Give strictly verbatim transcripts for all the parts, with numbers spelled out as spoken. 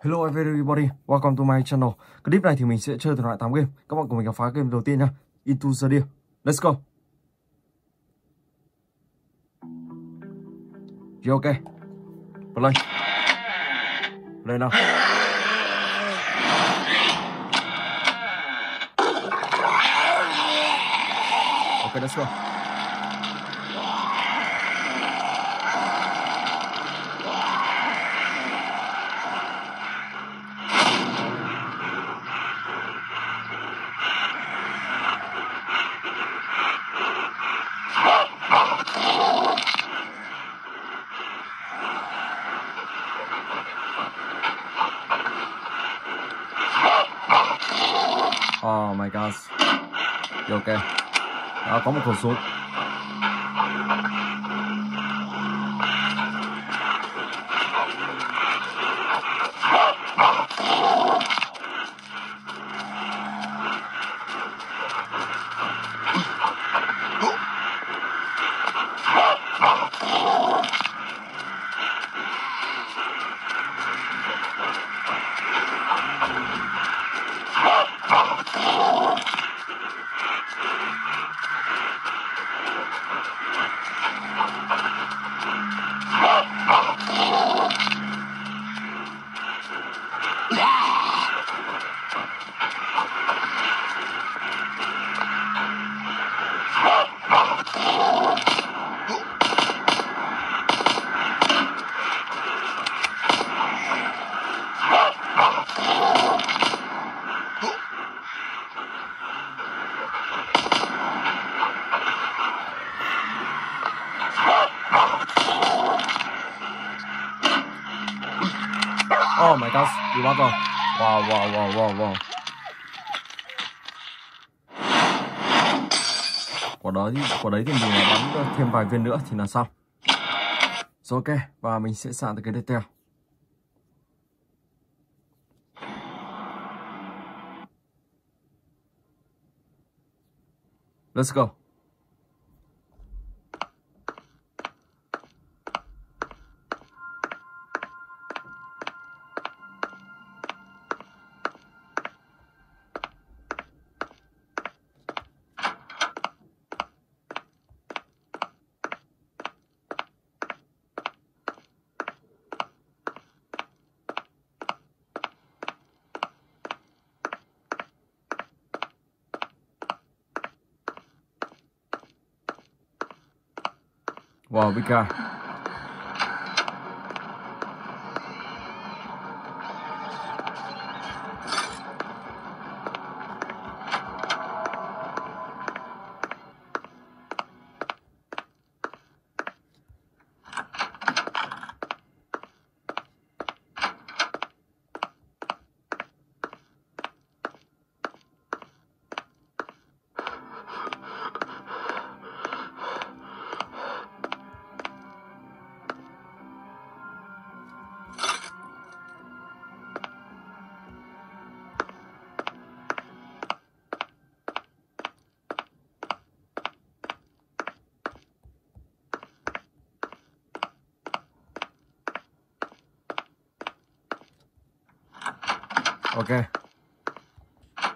Hello everybody, welcome to my channel. Clip này thì mình sẽ chơi từ loại tám game. Các bạn cùng mình khám phá game đầu tiên nha, Into the Deep. Let's go. Rồi ok. Play. Play nào. Ok, let's go. Oh my gosh. Ok. Đó, có một khẩu súng. Oh my gosh, you want to go. Wow, wow, wow, wow, wow. Quả đó thì, quả đấy thì mình bắn thêm vài viên nữa thì là xong. Rồi ok, và mình sẽ sang tới cái tiếp theo. Let's go. Wow, Pika. Ok,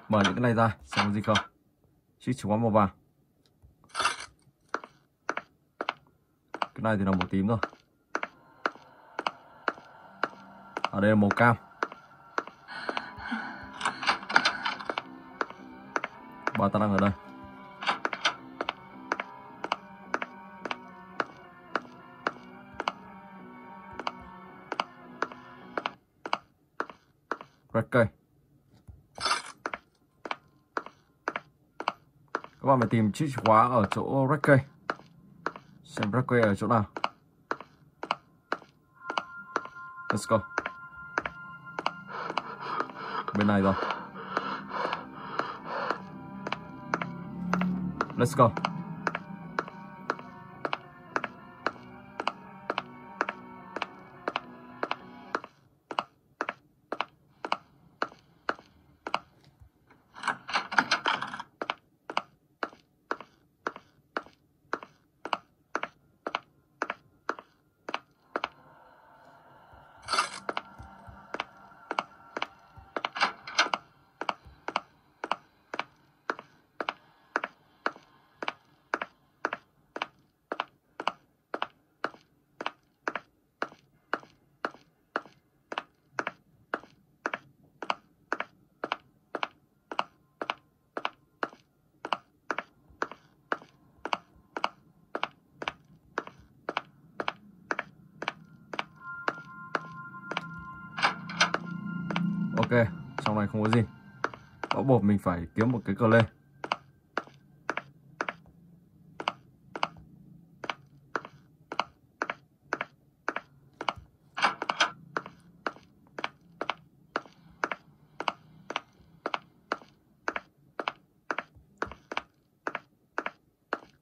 mở những cái này ra xem có gì không, chứ chỉ có màu vàng. Cái này thì là màu tím thôi. Ở đây là màu cam. Bà ta đang ở đây. Red cây. Các bạn phải tìm chìa khóa ở chỗ Red cây. Xem Red cây ở chỗ nào. Let's go. Bên này rồi. Let's go. ok, sau này không có gì. Bó bột mình phải kiếm một cái cờ lê.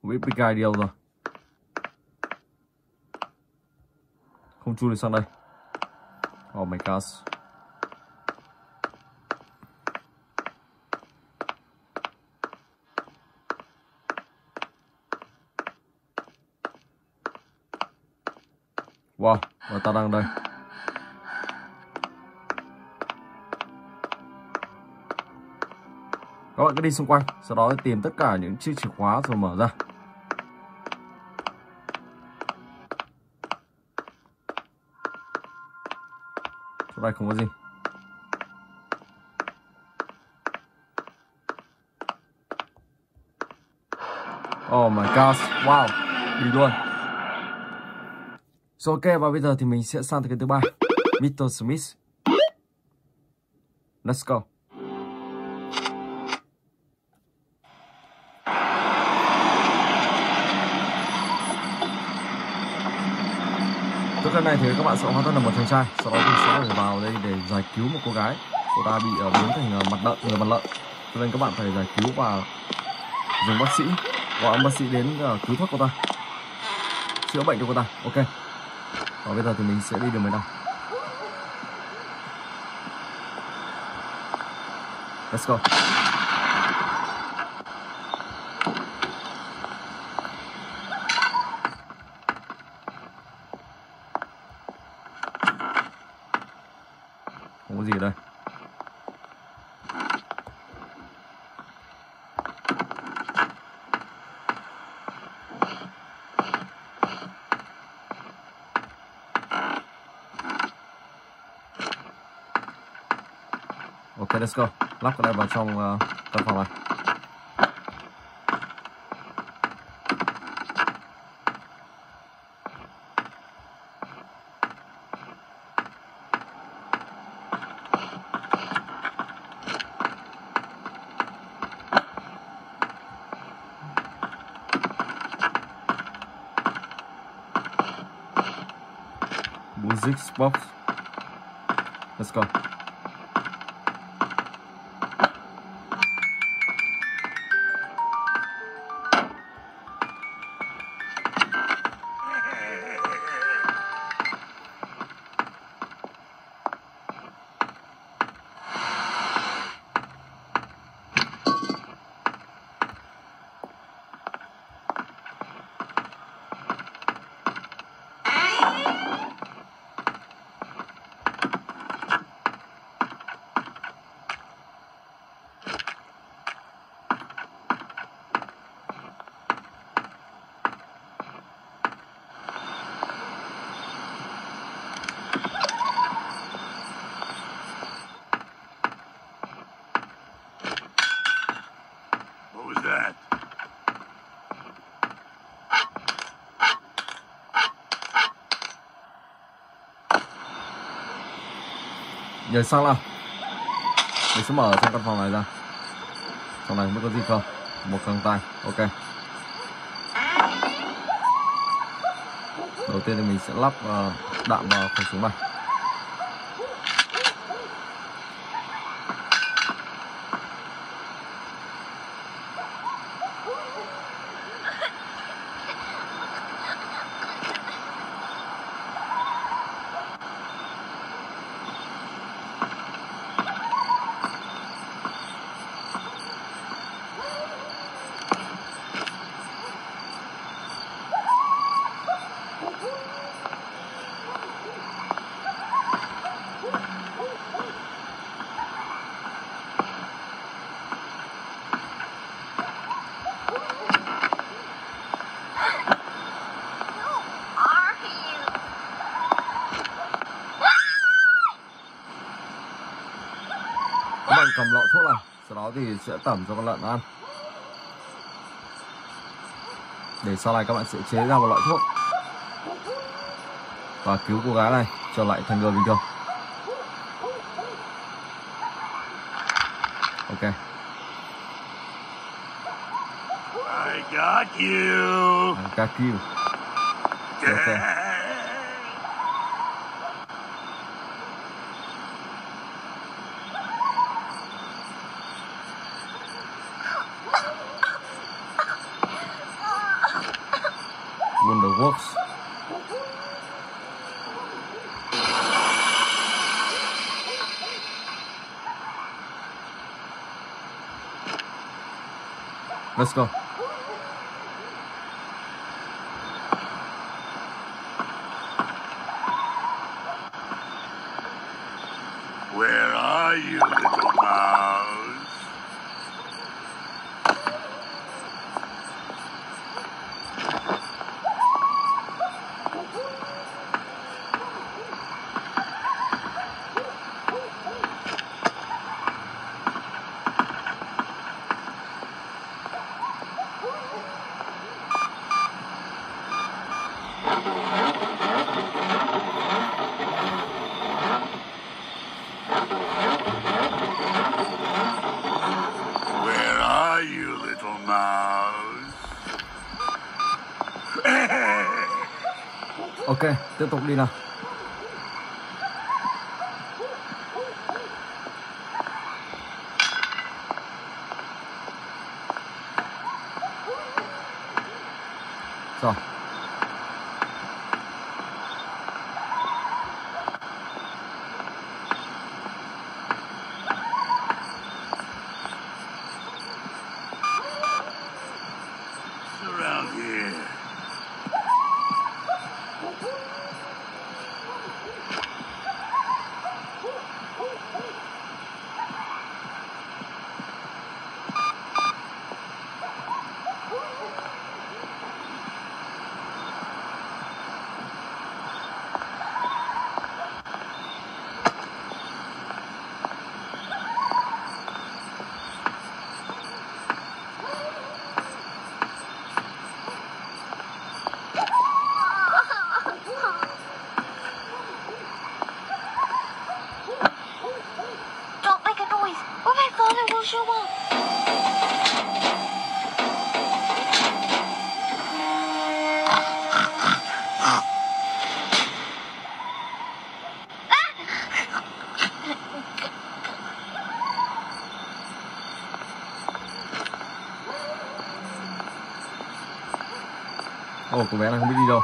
Biết Pika đi đâu rồi. Không chui được sang đây. Oh my gosh. Wow, và ta đang đây. Các bạn cứ đi xung quanh, sau đó tìm tất cả những chiếc chìa khóa rồi mở ra. Chỗ này không có gì. Oh my gosh, wow, đi luôn. Rồi ok, và bây giờ thì mình sẽ sang tới cái thứ ba, mít tơ Smith. Let's go. Trước cái này thì các bạn sẽ hóa thân là một chàng trai, sau đó mình sẽ vào đây để giải cứu một cô gái. Cô ta bị biến thành mặt lợn, người mặt lợn, cho nên các bạn phải giải cứu và dùng bác sĩ, gọi bác sĩ đến cứu thoát cô ta, chữa bệnh cho cô ta. Ok. Và bây giờ thì mình sẽ đi đường bên này. Let's go. Không có gì ở đây. Ok, let's go. Lắp cái này vào trong uh, căn phòng này. Music box. Let's go. Nhảy sang nào. Mình sẽ mở trong căn phòng này ra. Trong này mới có gì không? Một khăn tay, ok. Đầu tiên thì mình sẽ lắp uh, đạn vào khẩu súng này. Cầm lọ thuốc này, sau đó thì sẽ tẩm cho con lợn ăn để sau này các bạn sẽ chế ra một loại thuốc và cứu cô gái này trở lại thành người bình thường. Okay. I got you. I got you. Okay. When the wolves. Let's go. Where are you, little mouse? Ok, tiếp tục đi nào. Rồi. Ồ, cô bé này không biết đi đâu.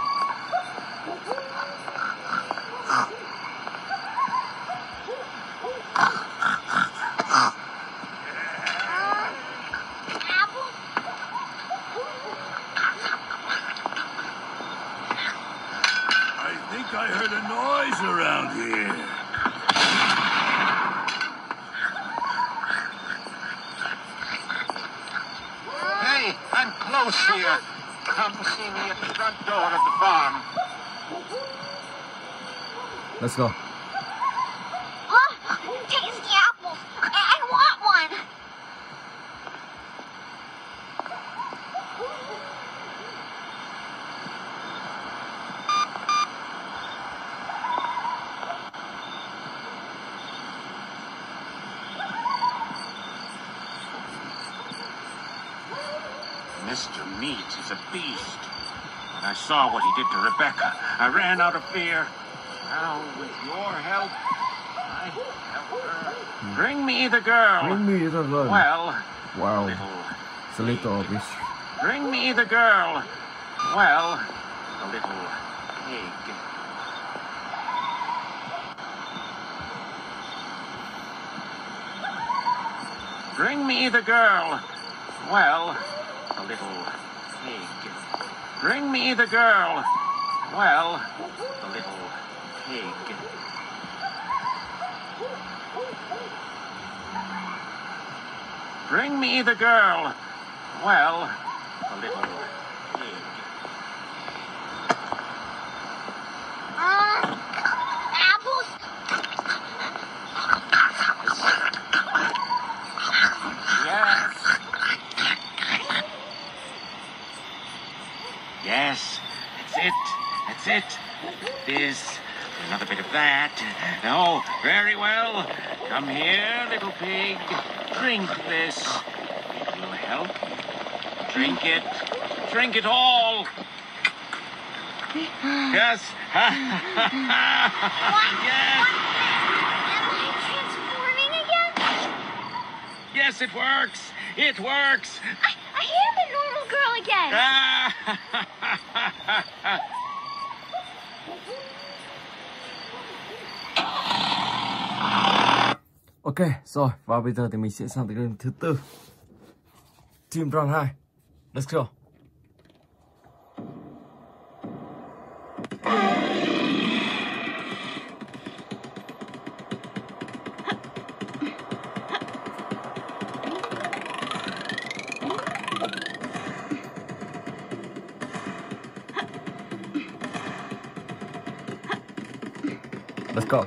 Let's go. Huh? Tasty apples. I, I want one. Mister Meat is a beast. When I saw what he did to Rebecca, I ran out of fear. Now, with your help, I help her. Bring me the girl. Bring me the girl. Well, wow. Little, it's a little pig. Obvious. Bring me the girl. Well, a little pig. Bring me the girl. Well, a little pig. Bring me the girl. Well, a little pig. Pig. Bring me the girl. Well, a little pig. Uh, apples. Yes. Yes. That's it. That's it. This. Another bit of that, Oh, very well. Come here, little pig. Drink this. It will help. Drink it. Drink it all. Yes. Ha ha ha. Yes. Am I transforming again? Yes, it works. It works. I, I am a normal girl again. Ah, ha, ha, ha, ha, ha. Ok, rồi, và bây giờ thì mình sẽ sang tới game thứ tư, Temple Run hai. Let's go. Let's go.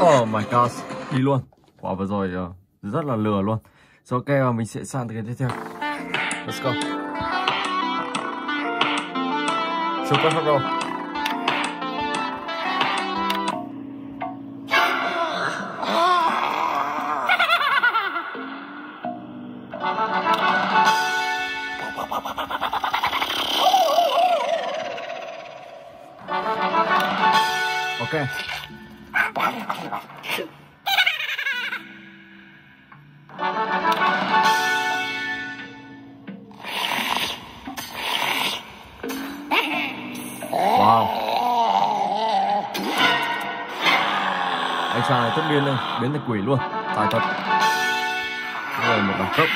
Oh my god, đi luôn. Quả wow, vừa rồi uh, rất là lừa luôn. Rồi ok, và mình sẽ sang tới cái tiếp theo. Let's go. Super hero. Anh chàng này tất nhiên lên, biến thành quỷ luôn, tài thật. Rồi một đẳng cấp.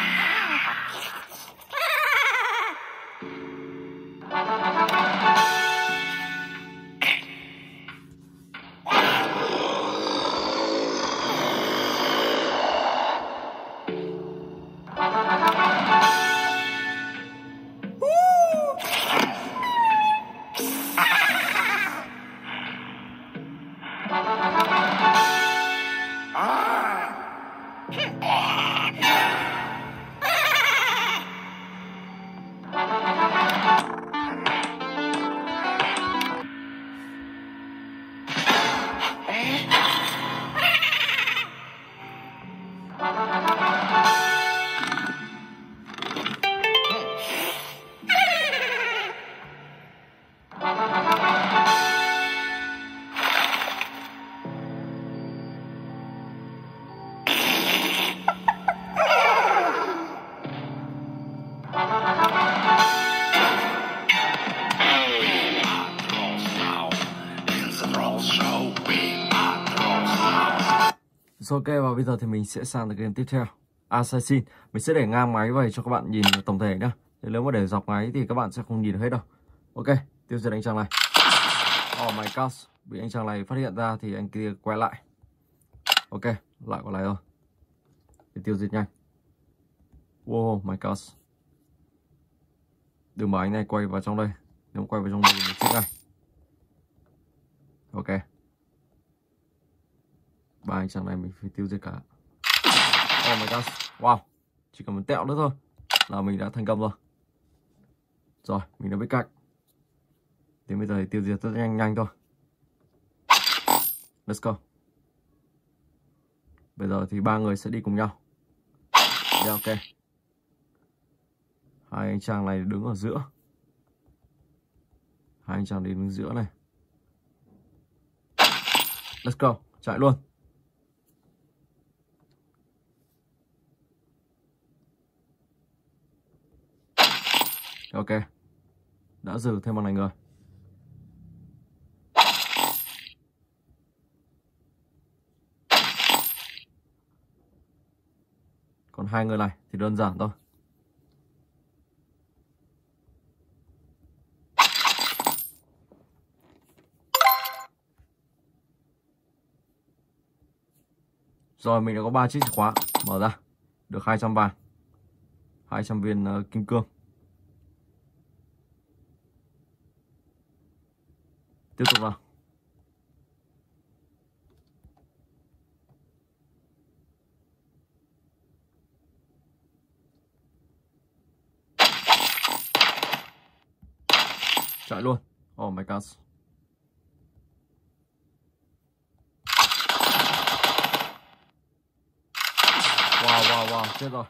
Rồi ok, và bây giờ thì mình sẽ sang tới game tiếp theo, Assassin. Mình sẽ để ngang máy vậy cho các bạn nhìn tổng thể nhá. Thì nếu mà để dọc máy thì các bạn sẽ không nhìn hết đâu. Ok, tiêu diệt anh chàng này. Oh my god, bị anh chàng này phát hiện ra thì anh kia quay lại. Ok, lại còn lại rồi. Thì tiêu diệt nhanh. Wow, my god. Đừng mà anh này quay vào trong đây. Nếu quay vào trong đây thì mình chết ngay. Ok, ba anh chàng này mình phải tiêu diệt cả. Oh my god, wow. Chỉ cần một tẹo nữa thôi là mình đã thành công rồi. Rồi, mình đã biết cách. Đến bây giờ thì tiêu diệt rất nhanh nhanh thôi. Let's go. Bây giờ thì ba người sẽ đi cùng nhau. Yeah, ok. Hai anh chàng này đứng ở giữa. Hai anh chàng này đứng giữa này. Let's go, chạy luôn. Ok, đã giữ thêm màn này rồi. Còn hai người này thì đơn giản thôi. Rồi, mình đã có ba chiếc chìa khóa, mở ra được hai trăm vàng, hai trăm viên uh, kim cương. Tiếp tục nào. Chạy luôn. Oh my god. Wow wow wow, chết rồi.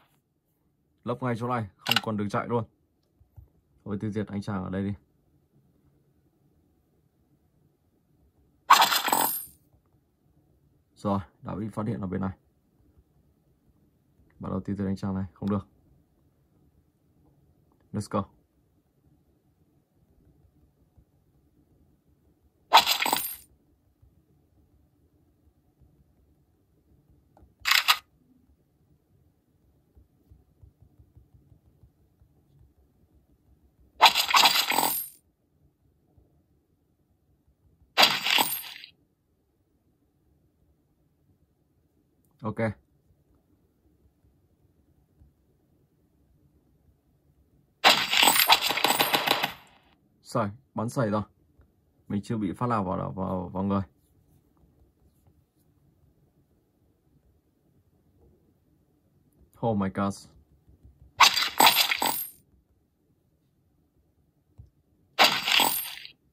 Lấp ngay chỗ này, không còn đường chạy luôn. Thôi tiêu diệt anh chàng ở đây đi. Rồi, đã bị phát hiện ở bên này. Bắt đầu tiêu diệt anh chàng này, không được. Let's go. Ok. Sẩy, bắn sẩy rồi. Mình chưa bị phát nào vào vào vào người. Oh my god.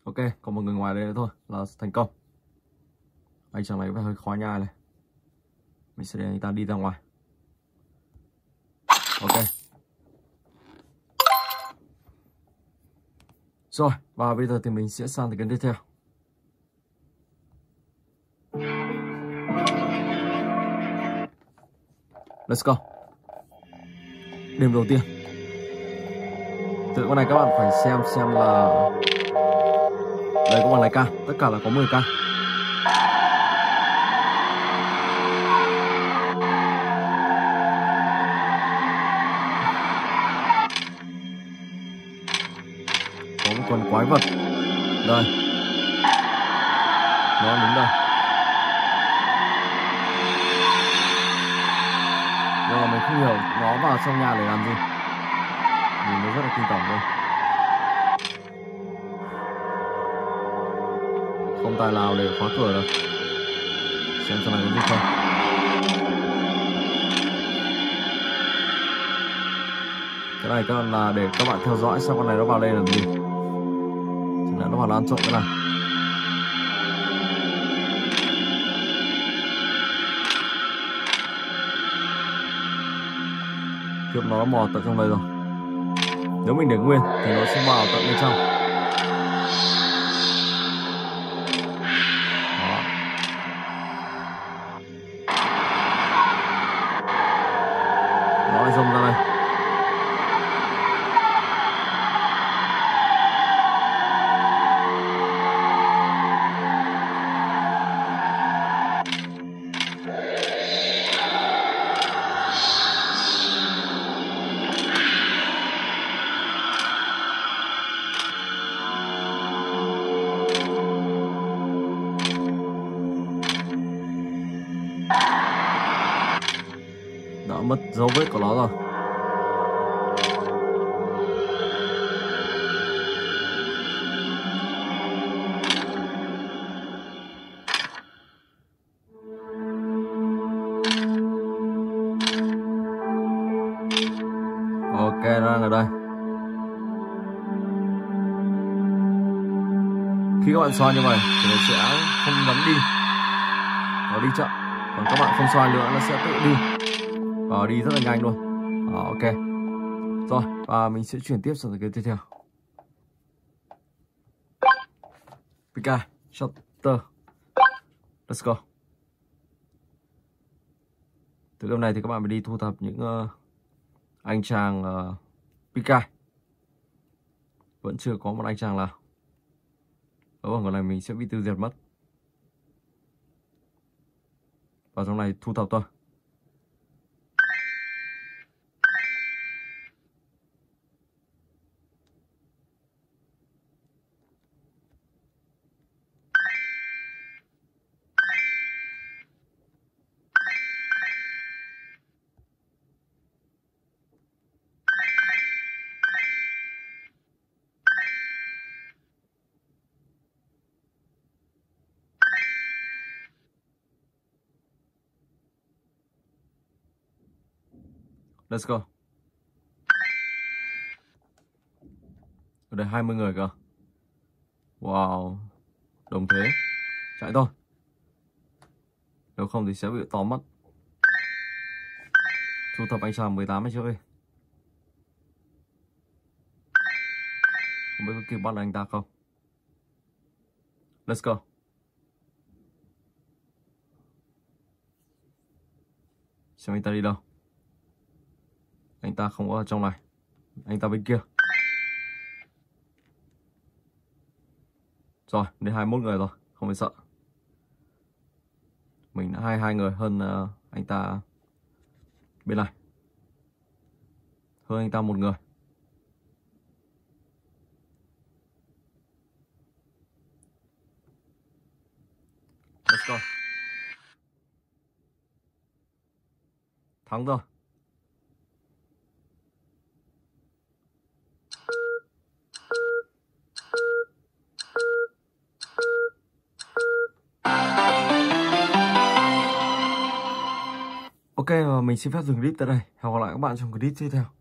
Ok, còn một người ngoài đây nữa thôi là thành công. Anh chàng này có vẻ hơi khó nhai này. Mình sẽ để anh ta đi ra ngoài. Ok. Rồi, và bây giờ thì mình sẽ sang tới kênh tiếp theo. Let's go. Đêm đầu tiên. Từ con này các bạn phải xem xem là đây có bằng lái ca, tất cả là có mười ca. Còn quái vật đây, nó đứng đây, nhưng mà mình không hiểu nó vào trong nhà để làm gì, mình nó rất là kinh tởm thôi. Không tài nào để khóa cửa được. Xem trong này có gì không. Cái này các bạn là để các bạn theo dõi xem con này nó vào đây làm gì. Nó vào ăn trộm cái này. Kiếp, nó mò tận trong đây rồi. Nếu mình để nguyên thì nó sẽ vào tận bên trong. Đó. Nó lại rông ra đây. đã mất dấu vết của nó rồi. Ok, nó đang ở đây. Khi các bạn xoay như vậy thì nó sẽ không vấn đi, nó đi chậm. Còn các bạn không xoay nữa nó sẽ tự đi và đi rất là nhanh luôn. Đó, ok rồi, và mình sẽ chuyển tiếp sang cái tiếp theo. Pika Chopter, let's go. Từ lúc này thì các bạn phải đi thu thập những uh, anh chàng uh, Pika. Vẫn chưa có một anh chàng nào. Ở vòng này mình sẽ bị tiêu diệt mất. Vào trong này thu thập thôi. Let's go. Ở đây hai mươi người cơ. Wow. Đồng thế. Chạy thôi. Nếu không thì sẽ bị tóm mất. Thu thập anh chàng mười tám ấy trước đi. Không biết có kịp bắt anh ta không. Let's go. Xem anh ta đi đâu. Anh ta không ở trong này. Anh ta bên kia. Rồi, đến hai mươi mốt người rồi. Không phải sợ. Mình đã hai mươi hai người hơn uh, anh ta bên này. Hơn anh ta một người. Let's go. Thắng rồi. Ok, và mình xin phép dừng clip tại đây. Hẹn gặp lại các bạn trong clip tiếp theo.